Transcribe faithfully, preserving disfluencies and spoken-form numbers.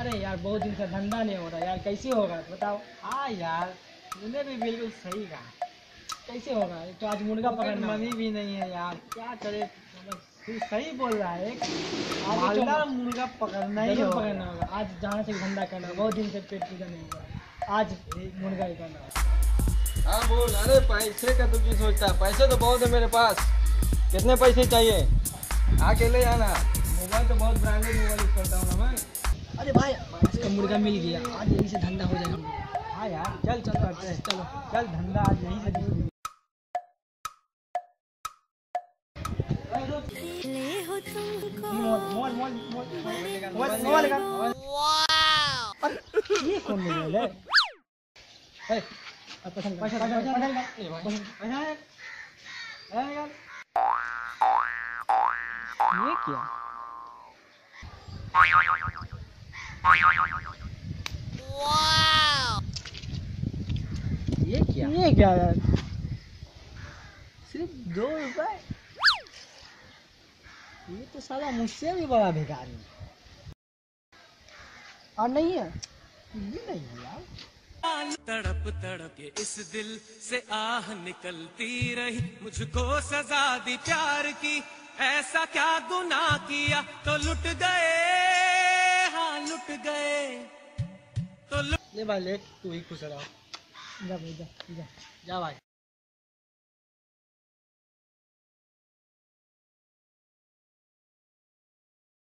अरे यार बहुत दिन से धंधा नहीं हो रहा यार, कैसे होगा बताओ। हाँ यार तूने भी बिल्कुल सही कहा, कैसे होगा तो आज मुर्गा पकड़ना मनी भी नहीं है यार, क्या करे। तू सही बोल रहा है, आज मुर्गा पकड़ना ही पकड़ना होगा। आज जहाँ से धंधा करना, बहुत दिन से पेट पूजा नहीं हुआ, आज मुर्गा ही करना। हाँ बोल। अरे पैसे का तू क्यों सोचता, पैसे तो बहुत है मेरे पास। कितने पैसे चाहिए? आके ले आना। मोबाइल तो बहुत ब्रांडेड मोबाइल यूज करता हूँ ना मैं। अरे भाई इसका मुर्गा मिल गया, आज यही से धंधा हो जाएगा। हाँ यार चल चल करते हैं, चलो चल धंधा आज यही से शुरू। ये कौन मोबाइल है? पसंद पसंद पसंद यार, ये क्या? ये क्या ये क्या यार, सिर्फ दो रुपए? ये तो साला मुझसे भी बड़ा बेकार है। और नहीं है ये, नहीं है यार। तड़प तड़प के इस दिल से आह निकलती रही, मुझको सजा दी प्यार की, ऐसा क्या गुनाह किया तो लुट गए। हाँ लुट गए तो लुट ले भाई, ले तू ही खुश रहो। जा भाई जा जा जा भाई।